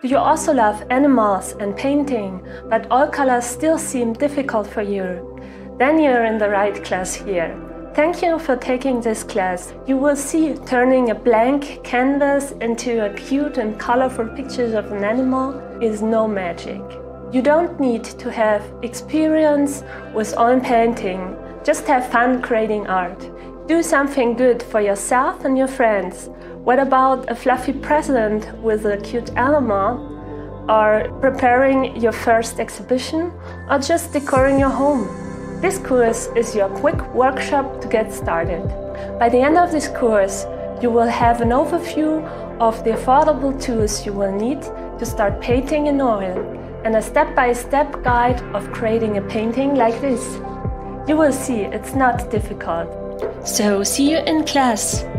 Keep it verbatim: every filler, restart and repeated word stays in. You also love animals and painting, but all colors still seem difficult for you. Then you're in the right class here. Thank you for taking this class. You will see turning a blank canvas into a cute and colorful picture of an animal is no magic. You don't need to have experience with oil painting. Just have fun creating art. Do something good for yourself and your friends. What about a fluffy present with a cute animal? Or preparing your first exhibition? Or just decorating your home? This course is your quick workshop to get started. By the end of this course, you will have an overview of the affordable tools you will need to start painting in oil and a step-by-step guide of creating a painting like this. You will see it's not difficult. So see you in class!